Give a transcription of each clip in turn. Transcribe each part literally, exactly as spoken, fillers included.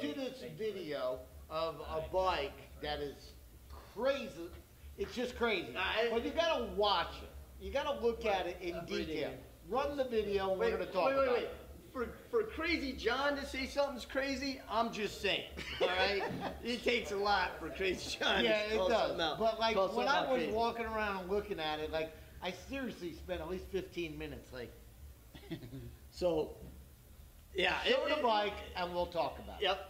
to this video of a bike that is crazy. It's just crazy. But you gotta watch it. You gotta look at it in detail. Run the video and we're gonna talk about it. For, for Crazy John to say something's crazy, I'm just saying, all right? It takes a lot for Crazy John. Yeah, it does. But like when I was walking around and looking at it, like I seriously spent at least fifteen minutes, like. So, yeah. Show the bike and we'll talk about it. Yep.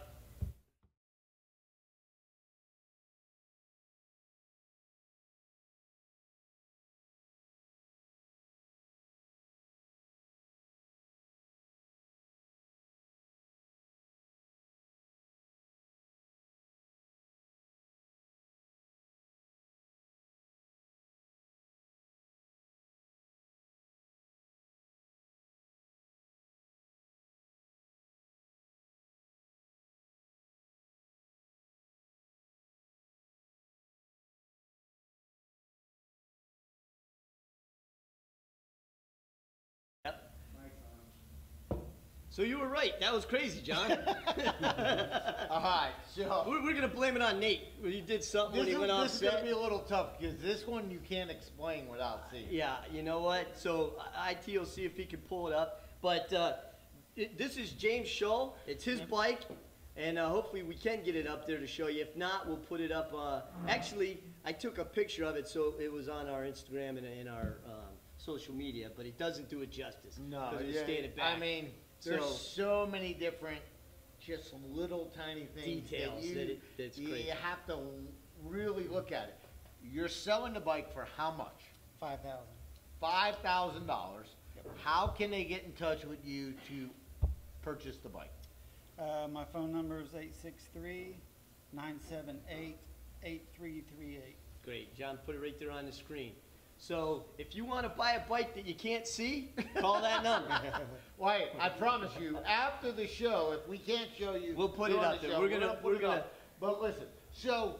So you were right. That was crazy, John. All right, so we're, we're gonna blame it on Nate. You did something when he went off. This is gonna be a little tough because this one you can't explain without seeing. Yeah, you know what? So I T will see if he can pull it up. But uh, it, this is James Schull. It's his bike, and uh, hopefully we can get it up there to show you. If not, we'll put it up. Uh, actually, I took a picture of it, so it was on our Instagram and in our um, social media. But it doesn't do it justice. No, yeah, it back. I mean. There's so, so many different, just little tiny things. Details. That you, that it, that's you, you have to really look at it. You're selling the bike for how much? Five thousand. Five thousand dollars. How can they get in touch with you to purchase the bike? Uh, my phone number is eight six three, nine seven eight, eight three three eight. Great, John. Put it right there on the screen. So if you want to buy a bike that you can't see, call that number. Wait, I promise you, after the show, if we can't show you, we'll put it up there. We're gonna, we're gonna. But listen, so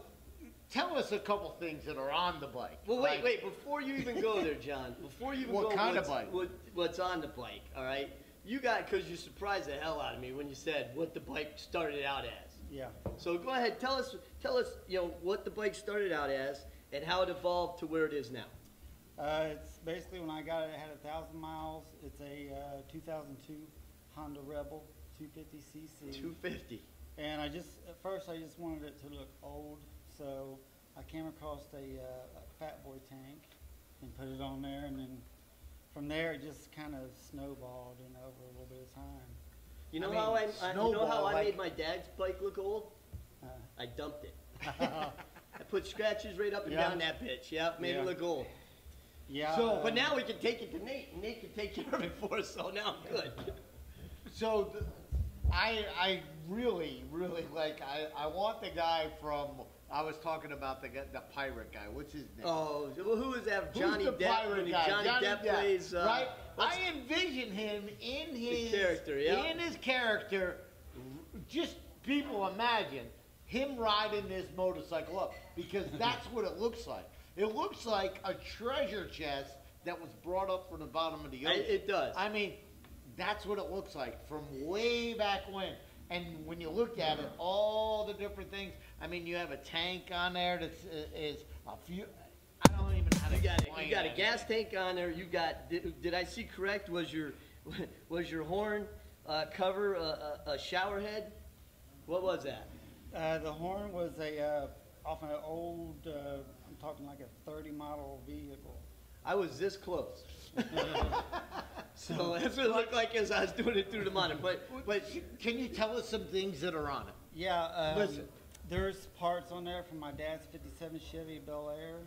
tell us a couple things that are on the bike. Well, wait, wait, before you even go there, John. Before you even go, what kind of bike? What, what's on the bike? All right, you got because you surprised the hell out of me when you said what the bike started out as. Yeah. So go ahead, tell us, tell us, you know, what the bike started out as and how it evolved to where it is now. Uh, it's basically when I got it, it had a thousand miles. It's a uh, two thousand two Honda Rebel, two fifty C C. two fifty. And I just, at first, I just wanted it to look old, so I came across a, uh, a Fat Boy tank and put it on there, and then from there it just kind of snowballed in over a little bit of time. You know I mean, how I, I you know how I like made my dad's bike look old? Uh, I dumped it. I put scratches right up and yeah. down that bitch. Yeah, made yeah. it look old. Yeah. So, but now we can take it to Nate, and Nate can take care of it for us. So now I'm good. So, the, I I really really like I I want the guy from I was talking about the the pirate guy. What's his name? Oh, well, who is that? Johnny Who's the Depp. Pirate guy? Johnny, Johnny Depp, Depp plays. Uh, right. I envision him in his character. Yeah. In his character, just people imagine him riding this motorcycle up because that's what it looks like. It looks like a treasure chest that was brought up from the bottom of the ocean. It does. I mean, that's what it looks like from way back when. And when you look at it, all the different things. I mean, you have a tank on there that is a few. I don't even know how to explain it. You got a gas tank on there. You got. Did, did I see correct? Was your was your horn uh, cover a, a, a shower head? What was that? Uh, the horn was a uh, off an old. Uh, Talking like a thirty model vehicle. I was this close. So that's what it looked like as I was doing it through the monitor. But but can you tell us some things that are on it? Yeah. Um, Listen, there's parts on there from my dad's fifty-seven Chevy Bel Air.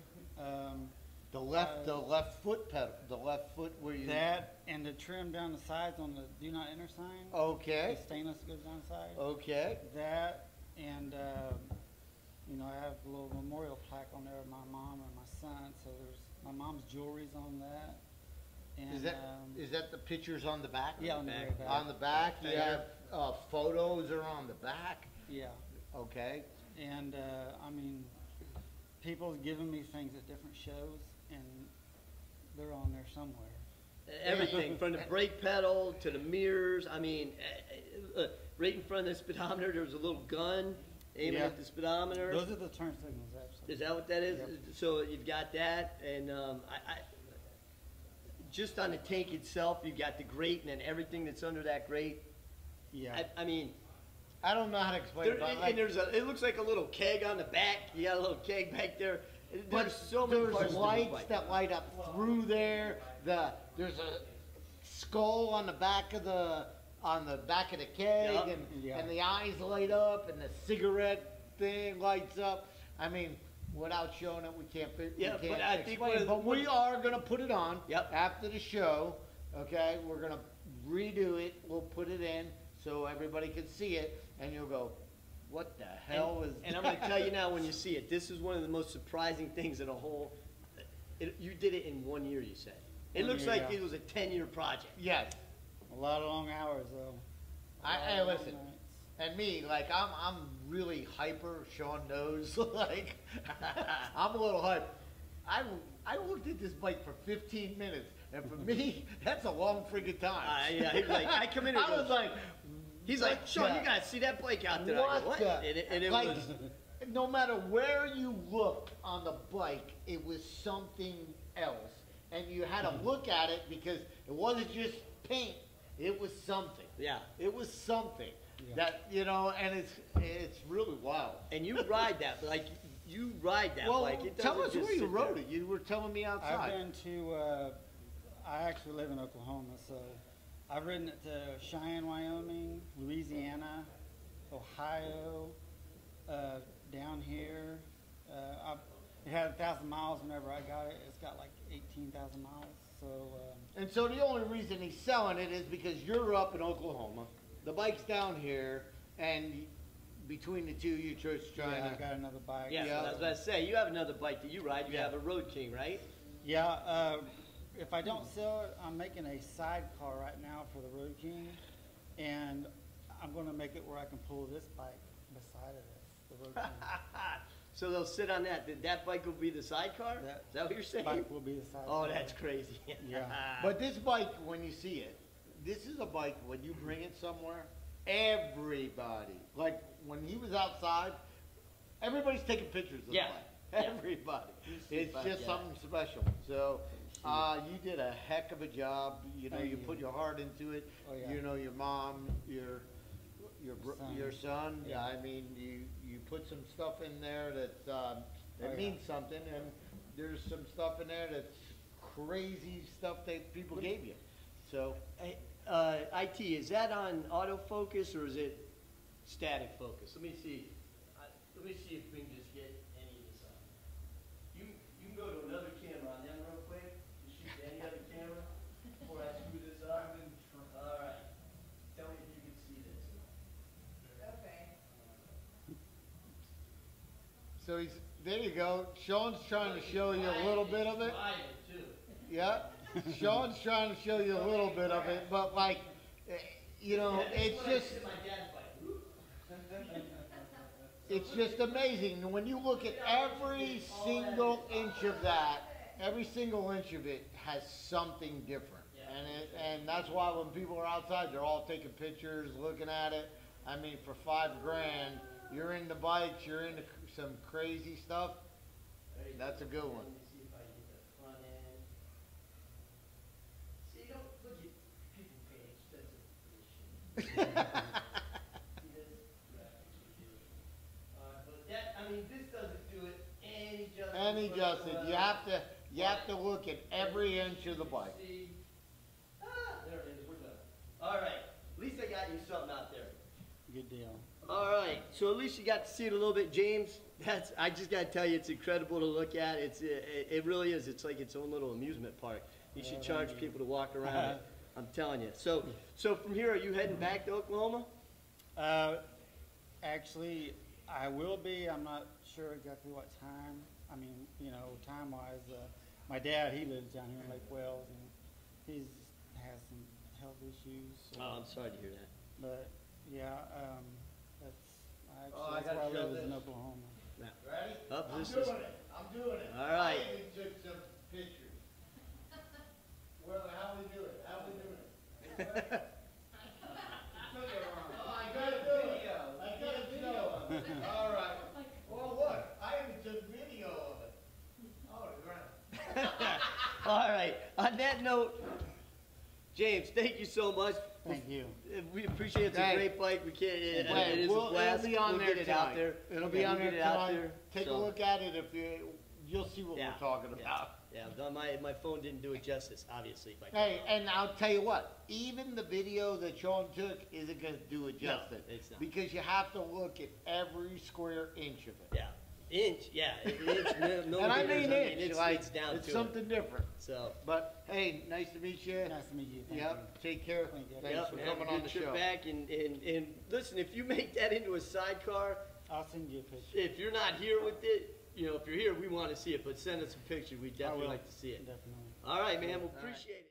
Um, the left, uh, the left foot pedal, the left foot where you that and the trim down the sides on the do not enter sign. Okay. The stainless goes down the side. Okay. That and. Uh, You know, I have a little memorial plaque on there of my mom and my son. So there's my mom's jewelry's on that. And, is that um, is that the pictures on the back? Yeah, on the back. back. On the back, you have uh, photos are on the back. Yeah. Okay. And uh, I mean, people's giving me things at different shows, and they're on there somewhere. Everything from the brake pedal to the mirrors. I mean. Uh, uh, right in front of the speedometer, there was a little gun aiming yeah. at the speedometer. Those are the turn signals, absolutely. Is that what that is? Yep. So you've got that, and um, I, I, just on the tank itself, you've got the grate and then everything that's under that grate. Yeah. I, I mean, I don't know how to explain there, it. But and, like, and there's a, it looks like a little keg on the back. You got a little keg back there. There's but so many there's lights that light up through there. The there's a skull on the back of the on the back of the keg, yep. and yeah. and the eyes light up, and the cigarette thing lights up. I mean, without showing it, we can't. Yeah, we can't but I explain. think. What, but we are gonna put it on. Yep. After the show, okay, we're gonna redo it. We'll put it in so everybody can see it, and you'll go, what the hell and, is that? And I'm going to tell you now, when you see it, this is one of the most surprising things in a whole, it, you did it in one year, you said. It one looks year, like yeah. it was a ten year project. Yes. A lot of long hours, though. I, I listen, and me, like, I'm, I'm really hyper, Sean knows, like, I'm a little hyper. I, I looked at this bike for fifteen minutes, and for me, that's a long freaking time. Uh, yeah, he was like, I come in and I goes, was like, He's what like, Sean, the, you gotta see that bike out there. What, go, what? The, and it, and it like, was, no matter where you looked on the bike, it was something else. And you had to look at it because it wasn't just paint, it was something. Yeah. It was something yeah. that, you know, and it's it's really wild. And you ride that, like, you ride that well, bike. It tell us where you rode there. it. You were telling me outside. I've been to, uh, I actually live in Oklahoma, so. I've ridden it to Cheyenne, Wyoming, Louisiana, Ohio, uh, down here. Uh, I've, it had a thousand miles whenever I got it. It's got like eighteen thousand miles. So. Um, and so the only reason he's selling it is because you're up in Oklahoma, the bike's down here, and between the two, you chose China. Yeah, I've got another bike. Yeah, yeah. So that's what I say. You have another bike that you ride. You yeah. have a Road King, right? Yeah. Uh, If I don't sell it, I'm making a sidecar right now for the Road King, and I'm going to make it where I can pull this bike beside of it, the Road King. So they'll sit on that. That bike will be the sidecar? That Is that what you're saying? Bike will be the sidecar. Oh, that's crazy. Yeah. But this bike, when you see it, this is a bike, when you bring it somewhere, everybody, like when he was outside, everybody's taking pictures of yeah. the bike. Everybody. Yeah. It's just yeah. something special. So. Uh, you did a heck of a job. You know, Thank you, you put your heart into it. Oh, yeah. You know, your mom, your your son. your son. Yeah. I mean, you you put some stuff in there that um, that oh, means yeah. something, and there's some stuff in there that's crazy stuff that people what gave you. So, uh, I T, is that on autofocus or is it static focus? Let me see. Uh, let me see if we can just get any of this on. You you can go to another camera on that real quick. Any other camera before I screw this up? All right. Tell me if you can see this. Okay. So he's there. You go. Sean's trying to show you a little bit of it. Yeah. Sean's trying to show you a little bit of it, but like, you know, it's just it's just amazing when you look at every single inch of that. Every single inch of it has something different, yeah. and it, and that's why when people are outside, they're all taking pictures, looking at it. I mean, for five grand, you're into bikes, you're into some crazy stuff. That's a good one. Any justice, you have to. You have to look at every inch of the bike. Ah, there it is. We're done. All right. At least I got you something out there. Good deal. All right. So at least you got to see it a little bit, James. That's. I just got to tell you, it's incredible to look at. It's. It, it really is. It's like its own little amusement park. You should charge people to walk around it. I'm telling you. So, so from here, are you heading back to Oklahoma? Uh, actually, I will be. I'm not sure exactly what time. I mean, you know, time-wise. Uh, My dad, he lives down here in Lake Wells, and he's has some health issues. So. Oh, I'm sorry to hear that. But yeah, um, that's I actually oh, that's where I live this. is in Oklahoma. Now, ready? Up, I'm doing is... it. I'm doing it. All right. I even took some pictures. Well, how we do it? How we do it? Took it wrong. Oh, I got it. All right. Well, look, I have just video of it. Oh, ground. All right. On that note, James, thank you so much. Thank you. We appreciate it. It's a great bike. We can't. It, well, it is we'll, a blast. It'll be on we'll there. Get it out there. It'll be on there. It out there. Take so. a look at it. If you, you'll see what yeah. we're talking about. Yeah. yeah. My my phone didn't do it justice, obviously. If I hey, and I'll tell you what. Even the video that Sean took isn't going to do it justice. No, it's not. Because you have to look at every square inch of it. Yeah. Inch, yeah, inch, no, and I mean, I mean inch, it's, like, it's down it's to something it. different. So, but hey, nice to meet you. Nice to meet you. Thank yep, you. Take care. Thank you. Thanks yep. for coming on the show. Back and, and and listen, if you make that into a sidecar, I'll send you a picture. If you're not here with it, you know, if you're here, we want to see it, but send us a picture. We definitely like to see it. Definitely. All right, man. We'll appreciate it.